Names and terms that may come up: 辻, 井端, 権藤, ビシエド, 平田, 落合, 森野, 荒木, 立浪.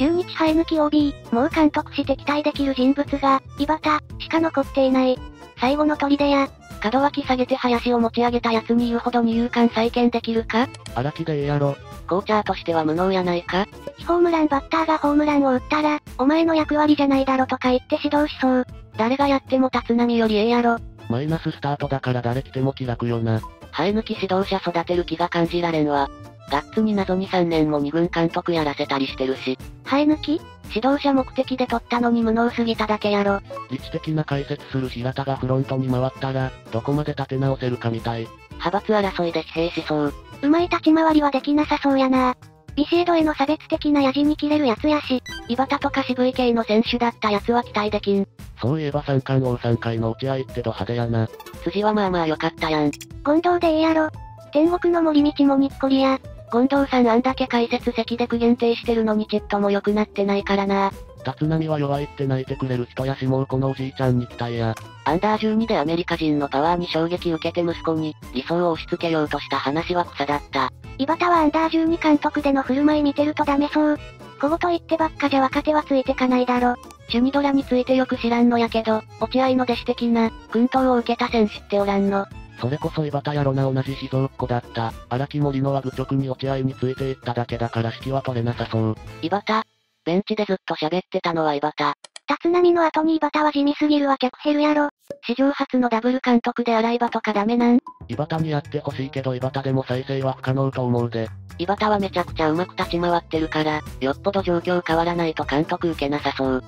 中日生え抜き OB、もう監督して期待できる人物が、井端、しか残っていない。最後の砦や、門脇下げて林を持ち上げた奴に言うほど二遊間再建できるか？荒木でええやろ。コーチャーとしては無能やないか？ホームランバッターがホームランを打ったら、お前の役割じゃないだろとか言って指導しそう。誰がやっても立浪よりええやろ。マイナススタートだから誰来ても気楽よな。生え抜き指導者育てる気が感じられんわ。ガッツに謎に3年も2軍監督やらせたりしてるし。生え抜き？指導者目的で取ったのに無能すぎただけやろ。理知的な解説する平田がフロントに回ったら、どこまで立て直せるかみたい。派閥争いで疲弊しそう。うまい立ち回りはできなさそうやな。ビシエドへの差別的なやじに切れるやつやし、井端とか渋い系の選手だったやつは期待できん。そういえば三冠王3回の落合ってド派手やな。辻はまあまあ良かったやん。権藤でええやろ。天国の森道もにっこりや。権藤さんあんだけ解説席で苦言呈してるのにちっとも良くなってないからな。立浪は弱いって泣いてくれる人やし、もうこのおじいちゃんに期待や。アンダー12でアメリカ人のパワーに衝撃受けて息子に理想を押し付けようとした話は草だった。井端はアンダー12監督での振る舞い見てるとダメそう。小言言ってばっかじゃ若手はついてかないだろ。シュニドラについてよく知らんのやけど、落合の弟子的な薫陶を受けた選手っておらんの？それこそ井端やろな。同じ静岡だった荒木森野は愚直に落合についていっただけだから指揮は取れなさそう。井端ベンチでずっと喋ってたのは井端。立浪の後に井端は地味すぎるわ。客減るやろ。史上初のダブル監督で洗い場とかダメなん？井端にやってほしいけど井端でも再生は不可能と思うで。井端はめちゃくちゃうまく立ち回ってるから、よっぽど状況変わらないと監督受けなさそう。